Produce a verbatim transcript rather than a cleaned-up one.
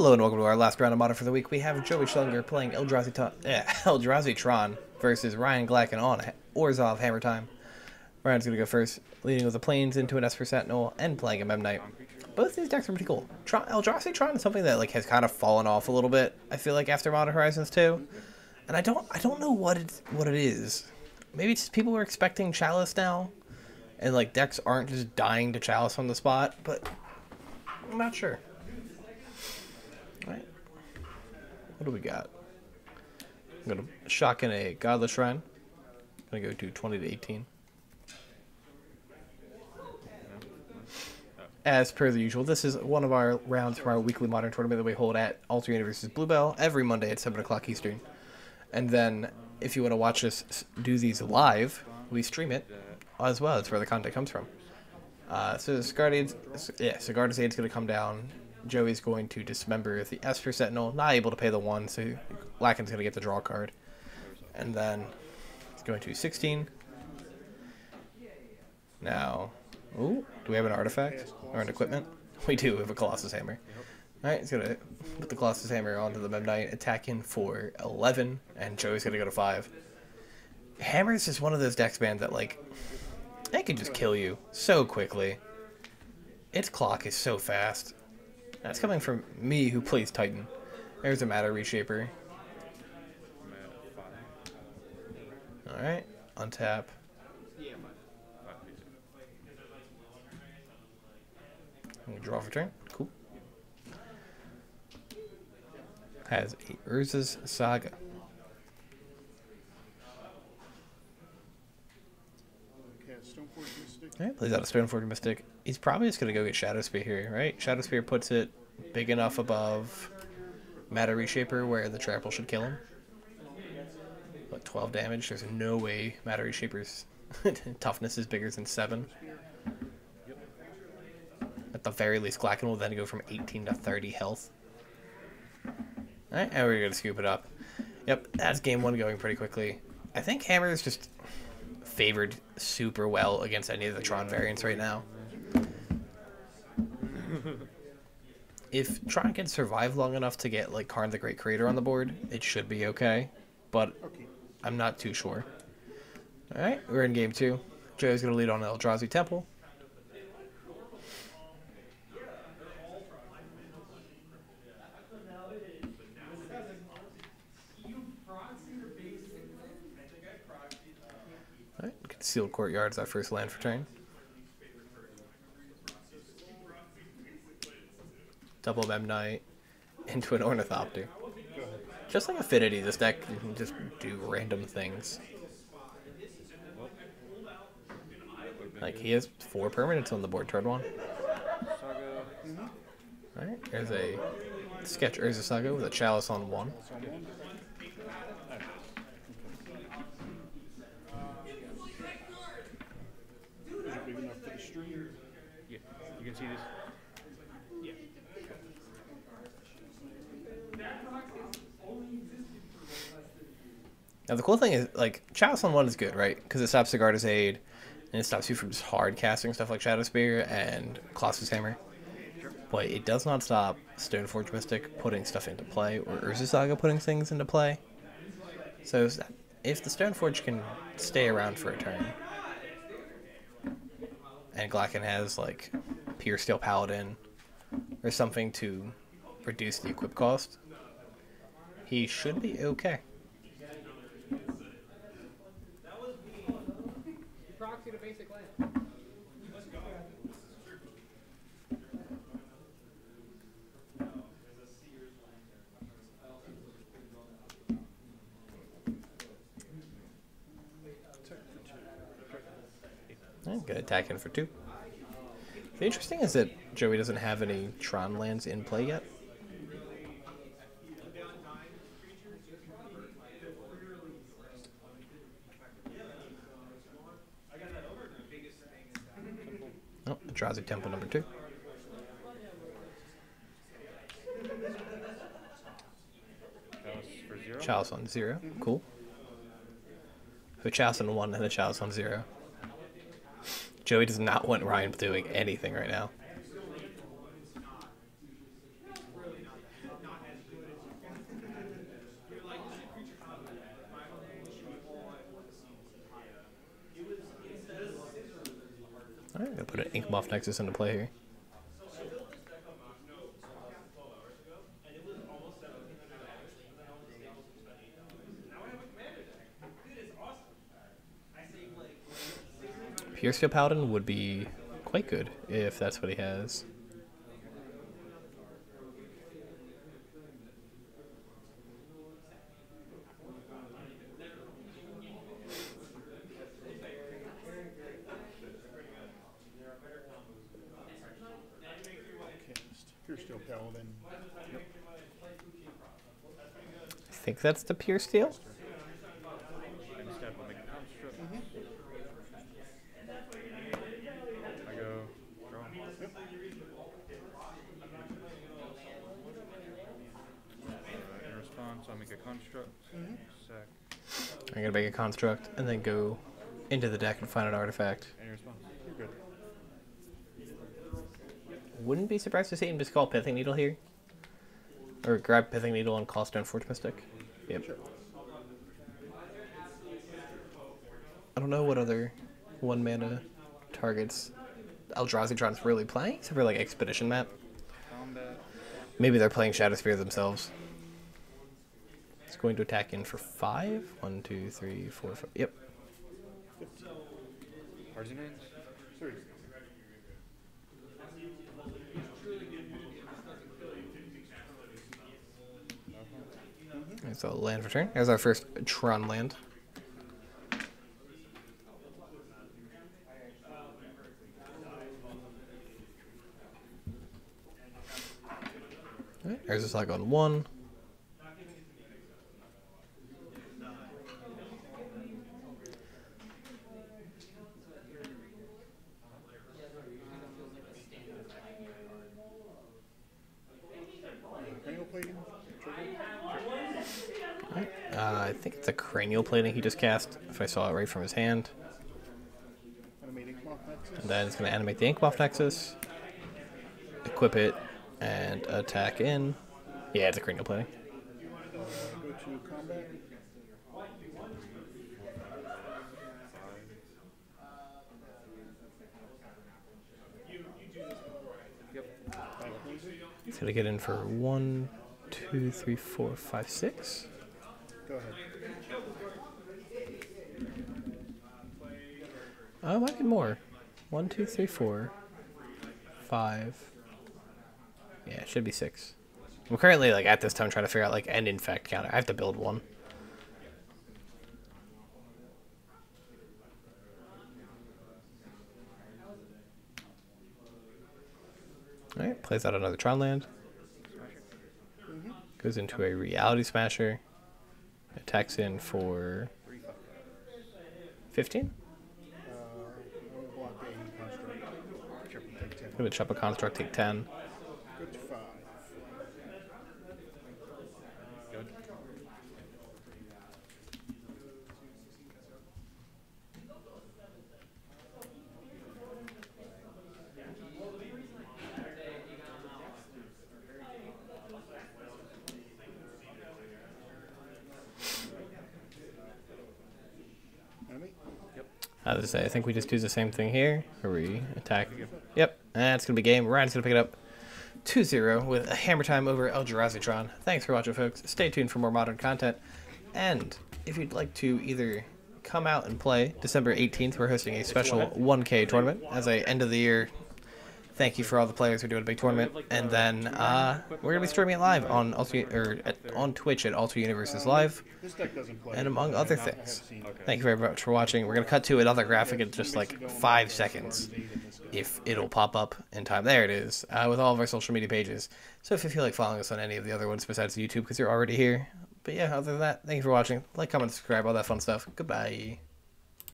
Hello and welcome to our last round of Modern for the week. We have Joey Schlinger playing Eldrazi, eh, Eldrazi Tron versus Ryan Glacken on Orzov Hammer Time. Ryan's going to go first, leading with the plains into an Esper Sentinel and playing a Memnite. Both these decks are pretty cool. Tron, Eldrazi Tron is something that like has kind of fallen off a little bit, I feel like, after Modern Horizons two. And I don't I don't know what it's what it is. Maybe it's just people are expecting Chalice now, and like decks aren't just dying to Chalice on the spot, but I'm not sure. Alright. What do we got? I'm gonna shock in a Godless Shrine. I'm gonna go to twenty to eighteen. As per the usual, this is one of our rounds from our weekly Modern tournament that we hold at Alter Universe's Bluebell every Monday at seven o'clock Eastern. And then, if you want to watch us do these live, we stream it as well. That's where the content comes from. Uh, so, Sigarda's, yeah, Sigarda's Aid is going to come down. Joey's going to dismember the Esper Sentinel. Not able to pay the one, so Lacken's going to get the draw card. And then, it's going to sixteen. Now, ooh, do we have an artifact or an equipment? We do. We have a Colossus Hammer. Alright, he's going to put the Colossus Hammer onto the Memnite, attack in for eleven, and Joey's going to go to five. Hammer is just one of those decks, man, that, like, it can just kill you so quickly. Its clock is so fast. That's coming from me, who plays Titan. There's a Matter Reshaper. Alright, untap. Draw for turn. Cool. Has a Urza's Saga. Alright, plays out a Stoneforge Mystic. He's probably just going to go get Shadow Spear here, right? Shadow Spear puts it big enough above Matter Reshaper where the Trample should kill him. What, twelve damage? There's no way Matter Reshaper's toughness is bigger than seven. At the very least, Glacken will then go from eighteen to thirty health. Alright, and we're going to scoop it up. Yep, that's game one going pretty quickly. I think Hammer is just favored super well against any of the Tron variants right now. If Tron can survive long enough to get like Karn the Great Creator on the board, it should be okay. But I'm not too sure. Alright, we're in game two. Joe's going to lead on Eldrazi Temple. Sealed Courtyard is that first land for turn. Double Memnite into an Ornithopter. Just like Affinity, this deck you can just do random things. Like, he has four permanents on the board, turn one. Alright, there's a sketch Urza's Saga with a Chalice on one. Yeah, you can see this. Yeah. Now the cool thing is, like, Chalice on one is good, right? Because it stops Sigarda's Aid, and it stops you from just hard casting stuff like Shadow Spear and Colossus Hammer. But it does not stop Stoneforge Mystic putting stuff into play, or Urza's Saga putting things into play. So if the Stoneforge can stay around for a turn, and Glacken has, like, Pierce Steel Paladin or something to reduce the equip cost, he should be okay. I'm gonna attack in for two. The interesting is that Joey doesn't have any Tron lands in play yet. Oh, Eldrazi Temple number two. Chalice on zero. Cool. So Chalice on one and a Chalice on zero. Joey does not want Ryan doing anything right now. Inkmoth Nexus into play here. Pierce Steel Paladin would be quite good if that's what he has. Pierce Steel Paladin. Yep. I think that's the Pierce Steel. I'm gonna make a construct and then go into the deck and find an artifact. Any response? You're good. Wouldn't be surprised to see him just call Pithing Needle here, or grab Pithing Needle and call Stoneforge Mystic. Yep. Sure. I don't know what other one mana targets Eldrazi Tron's really playing, except for like Expedition Map. Maybe they're playing Shadow Spear themselves. It's going to attack in for five. One, two, three, four, five. Yep. It's a land return. There's our first Tron land. Alright, there's a saga on one. I think it's a Cranial Plating he just cast, if I saw it right from his hand. And then it's going to animate the Inkmoth Nexus, equip it, and attack in. Yeah, it's a Cranial Plating. It's going to get in for one, two, three, four, five, six. Go ahead. Oh, might be more. One, two, three, four, five. Yeah, it should be six. I'm currently like at this time trying to figure out like an infect counter. I have to build one. All right, plays out another Tron land. Goes into a Reality Smasher. Attacks in for fifteen. I'm gonna chop a construct, take ten. Good. As I say, I think we just do the same thing here. Hurry, attack. Yep, that's going to be game. Ryan's going to pick it up two zero with a Hammer Time over Eldrazi Tron. Thanks for watching, folks. Stay tuned for more modern content. And if you'd like to either come out and play, December eighteenth, we're hosting a special one K tournament as an end of the year. Thank you for all the players who are doing a big tournament. And then uh, we're going to be streaming it live on Alter, or at, on Twitch at Alter Universe's Live, and among other things. Thank you very much for watching. We're going to cut to another graphic in just like five seconds, if it'll pop up in time. There it is, uh, with all of our social media pages. So if you feel like following us on any of the other ones besides YouTube, because you're already here. But yeah, other than that, thank you for watching. Like, comment, subscribe, all that fun stuff. Goodbye.